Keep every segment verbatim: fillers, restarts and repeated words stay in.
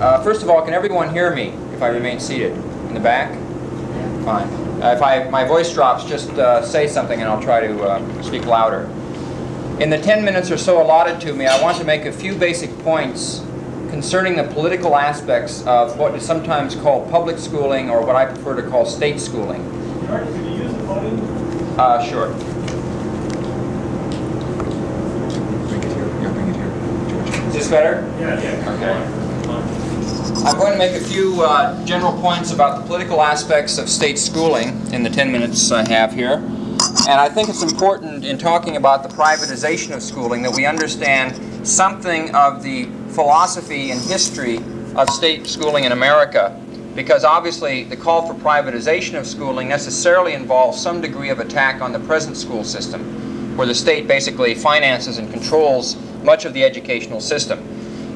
Uh, first of all, can everyone hear me if I remain seated? In the back? Fine. Uh, if I, my voice drops, just uh, say something and I'll try to uh, speak louder. In the ten minutes or so allotted to me, I want to make a few basic points concerning the political aspects of what is sometimes called public schooling, or what I prefer to call state schooling. Can you use the podium? Uh, sure. Bring it here. Yeah, bring it here. George. Is this better? Yeah. yeah. Okay. I'm going to make a few uh, general points about the political aspects of state schooling in the ten minutes I have here. And I think it's important in talking about the privatization of schooling that we understand something of the philosophy and history of state schooling in America, because obviously the call for privatization of schooling necessarily involves some degree of attack on the present school system, where the state basically finances and controls much of the educational system.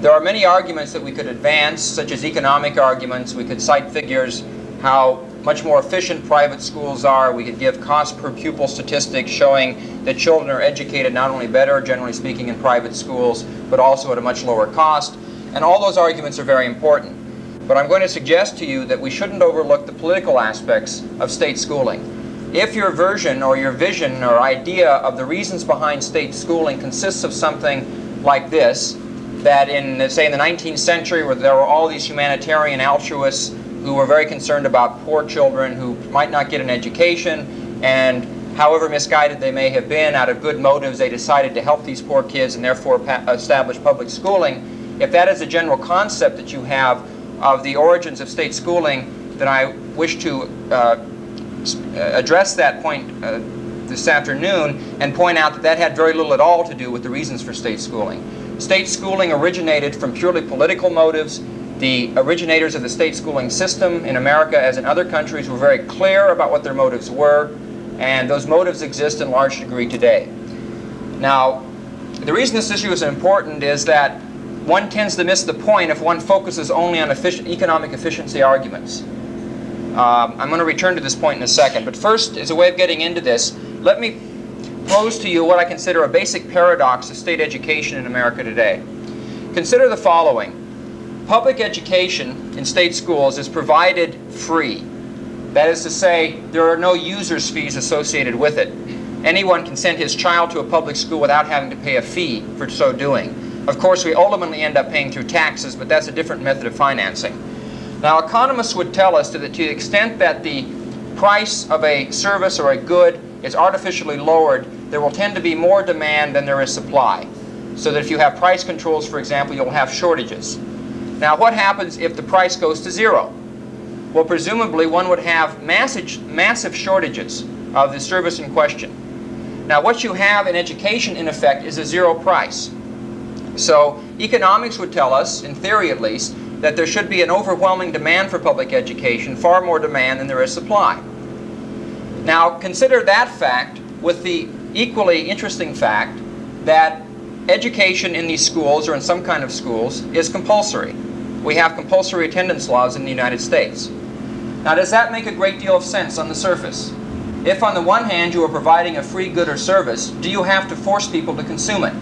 There are many arguments that we could advance, such as economic arguments. We could cite figures how much more efficient private schools are. We could give cost per pupil statistics showing that children are educated not only better, generally speaking, in private schools, but also at a much lower cost. And all those arguments are very important. But I'm going to suggest to you that we shouldn't overlook the political aspects of state schooling. If your version or your vision or idea of the reasons behind state schooling consists of something like this, that in, say, in the nineteenth century, where there were all these humanitarian altruists who were very concerned about poor children who might not get an education, and however misguided they may have been, out of good motives, they decided to help these poor kids and therefore establish public schooling. If that is a general concept that you have of the origins of state schooling, then I wish to uh, address that point uh, this afternoon and point out that that had very little at all to do with the reasons for state schooling. State schooling originated from purely political motives. The originators of the state schooling system in America, as in other countries, were very clear about what their motives were, and those motives exist in large degree today. Now, the reason this issue is important is that one tends to miss the point if one focuses only on efficient economic efficiency arguments. Um, I'm going to return to this point in a second, but first, as a way of getting into this, let me pose to you what I consider a basic paradox of state education in America today. Consider the following. Public education in state schools is provided free. That is to say, there are no user's fees associated with it. Anyone can send his child to a public school without having to pay a fee for so doing. Of course, we ultimately end up paying through taxes, but that's a different method of financing. Now, economists would tell us that to the extent that the price of a service or a good is artificially lowered, there will tend to be more demand than there is supply. So that if you have price controls, for example, you'll have shortages. Now, what happens if the price goes to zero? Well, presumably one would have massive, massive shortages of the service in question. Now, what you have in education, in effect, is a zero price. So economics would tell us, in theory at least, that there should be an overwhelming demand for public education, far more demand than there is supply. Now, consider that fact with the equally interesting fact that education in these schools, or in some kind of schools, is compulsory. We have compulsory attendance laws in the United States. Now, does that make a great deal of sense on the surface? If, on the one hand, you are providing a free good or service, do you have to force people to consume it?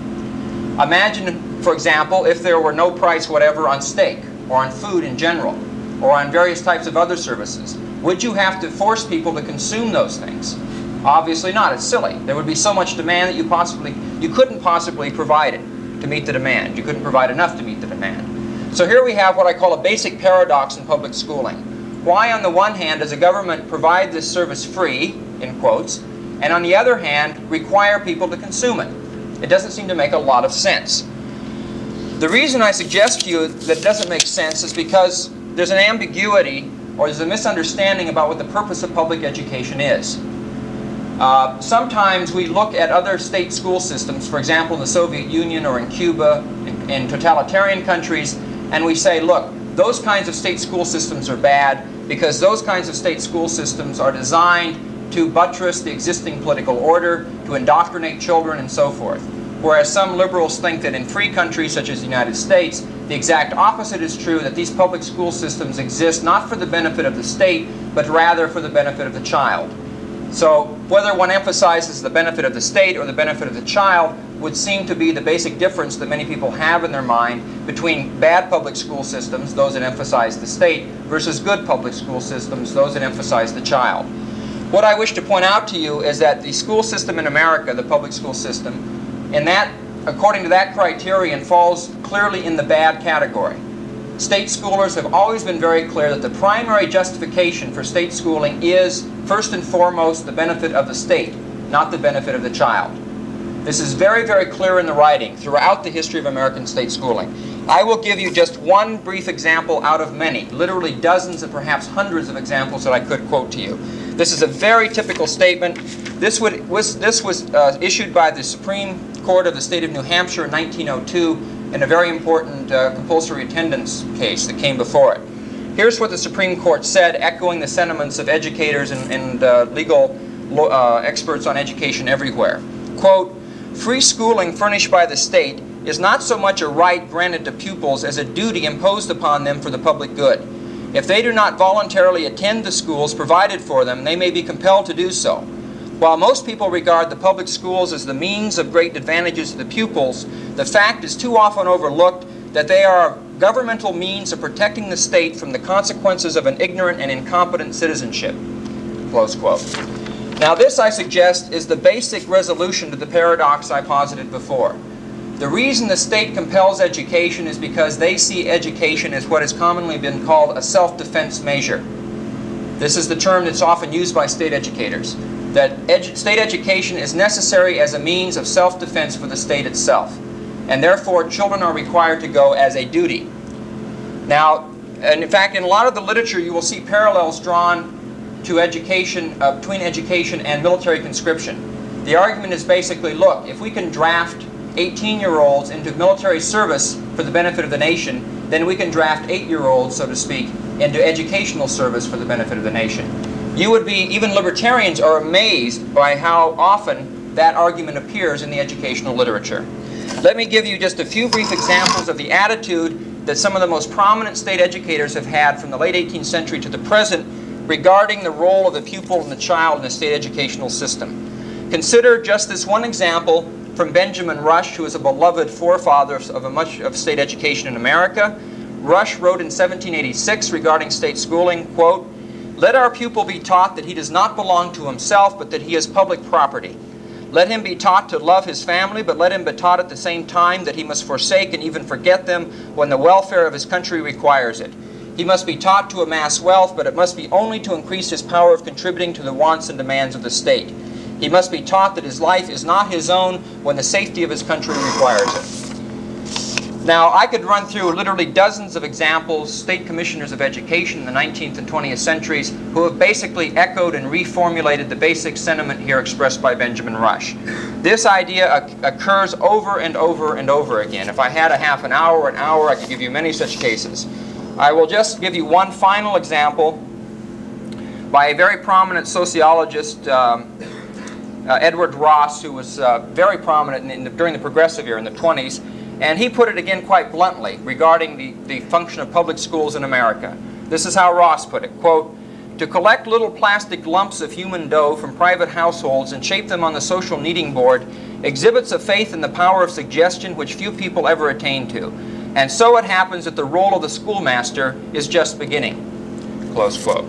Imagine, for example, if there were no price whatever on steak, or on food in general, or on various types of other services. Would you have to force people to consume those things? Obviously not. It's silly. There would be so much demand that you possibly, you couldn't possibly provide it to meet the demand. You couldn't provide enough to meet the demand. So here we have what I call a basic paradox in public schooling. Why, on the one hand, does a government provide this service free, in quotes, and on the other hand, require people to consume it? It doesn't seem to make a lot of sense. The reason I suggest to you that it doesn't make sense is because there's an ambiguity, or there's a misunderstanding about what the purpose of public education is. Uh, sometimes we look at other state school systems, for example in the Soviet Union or in Cuba, in, in totalitarian countries, and we say, look, those kinds of state school systems are bad because those kinds of state school systems are designed to buttress the existing political order, to indoctrinate children, and so forth. Whereas some liberals think that in free countries such as the United States, the exact opposite is true, that these public school systems exist not for the benefit of the state, but rather for the benefit of the child. So whether one emphasizes the benefit of the state or the benefit of the child would seem to be the basic difference that many people have in their mind between bad public school systems, those that emphasize the state, versus good public school systems, those that emphasize the child. What I wish to point out to you is that the school system in America, the public school system, and that, according to that criterion, falls clearly in the bad category. State schoolers have always been very clear that the primary justification for state schooling is, first and foremost, the benefit of the state, not the benefit of the child. This is very, very clear in the writing throughout the history of American state schooling. I will give you just one brief example out of many, literally dozens and perhaps hundreds of examples that I could quote to you. This is a very typical statement. This, would, was, this was uh, issued by the Supreme Court of the state of New Hampshire in nineteen oh two. In a very important uh, compulsory attendance case that came before it. Here's what the Supreme Court said, echoing the sentiments of educators and, and uh, legal uh, experts on education everywhere. Quote, "Free schooling furnished by the state is not so much a right granted to pupils as a duty imposed upon them for the public good. If they do not voluntarily attend the schools provided for them, they may be compelled to do so. While most people regard the public schools as the means of great advantages to the pupils, the fact is too often overlooked that they are governmental means of protecting the state from the consequences of an ignorant and incompetent citizenship." Close quote. Now this, I suggest, is the basic resolution to the paradox I posited before. The reason the state compels education is because they see education as what has commonly been called a self-defense measure. This is the term that's often used by state educators, that edu- state education is necessary as a means of self-defense for the state itself, and therefore children are required to go as a duty. Now, and in fact, in a lot of the literature you will see parallels drawn to education, uh, between education and military conscription. The argument is basically, look, if we can draft eighteen-year-olds into military service for the benefit of the nation, then we can draft eight-year-olds, so to speak, into educational service for the benefit of the nation. You would be, even libertarians are amazed by how often that argument appears in the educational literature. Let me give you just a few brief examples of the attitude that some of the most prominent state educators have had from the late eighteenth century to the present regarding the role of the pupil and the child in the state educational system. Consider just this one example from Benjamin Rush, who is a beloved forefather of a much of state education in America. Rush wrote in seventeen eighty-six regarding state schooling, quote, "Let our pupil be taught that he does not belong to himself, but that he is public property. Let him be taught to love his family, but let him be taught at the same time that he must forsake and even forget them when the welfare of his country requires it. He must be taught to amass wealth, but it must be only to increase his power of contributing to the wants and demands of the state. He must be taught that his life is not his own when the safety of his country requires it." Now, I could run through literally dozens of examples, state commissioners of education in the nineteenth and twentieth centuries, who have basically echoed and reformulated the basic sentiment here expressed by Benjamin Rush. This idea occurs over and over and over again. If I had a half an hour, an hour, I could give you many such cases. I will just give you one final example by a very prominent sociologist, um, uh, Edward Ross, who was uh, very prominent in the, during the Progressive era in the twenties. And he put it again quite bluntly regarding the, the function of public schools in America. This is how Ross put it, quote, "To collect little plastic lumps of human dough from private households and shape them on the social kneading board exhibits a faith in the power of suggestion which few people ever attain to. And so it happens that the role of the schoolmaster is just beginning." Close quote.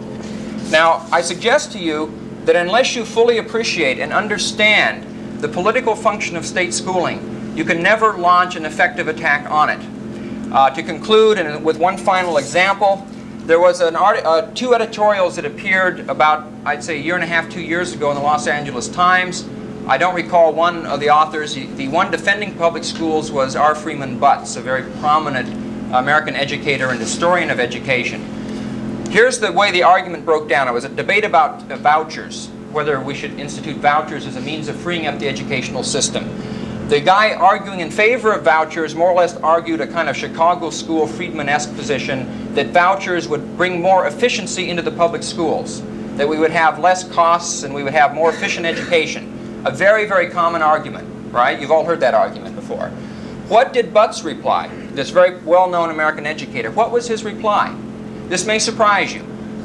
Now, I suggest to you that unless you fully appreciate and understand the political function of state schooling, you can never launch an effective attack on it. Uh, to conclude, and with one final example, there was an art, uh, two editorials that appeared about, I'd say, a year and a half, two years ago in the Los Angeles Times. I don't recall one of the authors. The one defending public schools was R. Freeman Butts, a very prominent American educator and historian of education. Here's the way the argument broke down. It was a debate about uh, vouchers, whether we should institute vouchers as a means of freeing up the educational system. The guy arguing in favor of vouchers more or less argued a kind of Chicago school Friedman-esque position that vouchers would bring more efficiency into the public schools, that we would have less costs and we would have more efficient education. A very, very common argument, right? You've all heard that argument before. What did Butts reply, this very well-known American educator? What was his reply? This may surprise you.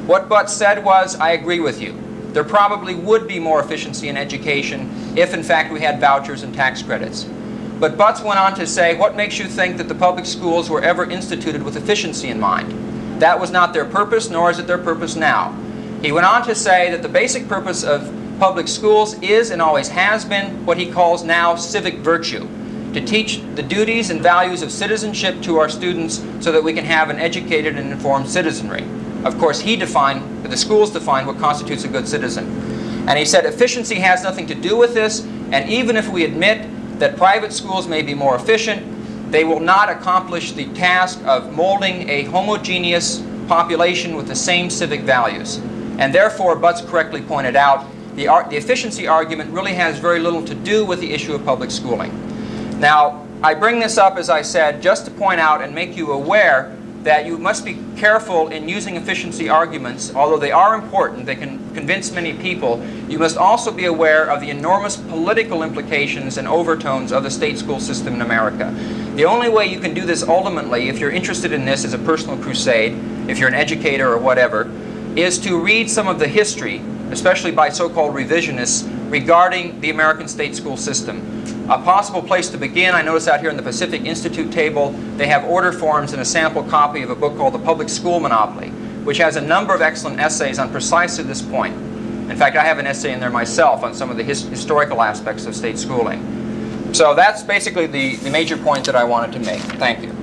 What Butts said was, "I agree with you. There probably would be more efficiency in education if, in fact, we had vouchers and tax credits. But Butts went on to say, what makes you think that the public schools were ever instituted with efficiency in mind? That was not their purpose, nor is it their purpose now. He went on to say that the basic purpose of public schools is and always has been what he calls now civic virtue, to teach the duties and values of citizenship to our students so that we can have an educated and informed citizenry. Of course, he defined, the schools defined what constitutes a good citizen. And he said efficiency has nothing to do with this, and even if we admit that private schools may be more efficient, they will not accomplish the task of molding a homogeneous population with the same civic values. And therefore, Butts correctly pointed out, the, the efficiency argument really has very little to do with the issue of public schooling. Now, I bring this up, as I said, just to point out and make you aware that you must be careful in using efficiency arguments. Although they are important, they can convince many people, you must also be aware of the enormous political implications and overtones of the state school system in America. The only way you can do this ultimately, if you're interested in this as a personal crusade, if you're an educator or whatever, is to read some of the history, especially by so-called revisionists, regarding the American state school system. A possible place to begin, I notice out here in the Pacific Institute table, they have order forms and a sample copy of a book called The Public School Monopoly, which has a number of excellent essays on precisely this point. In fact, I have an essay in there myself on some of the his historical aspects of state schooling. So that's basically the, the major point that I wanted to make. Thank you.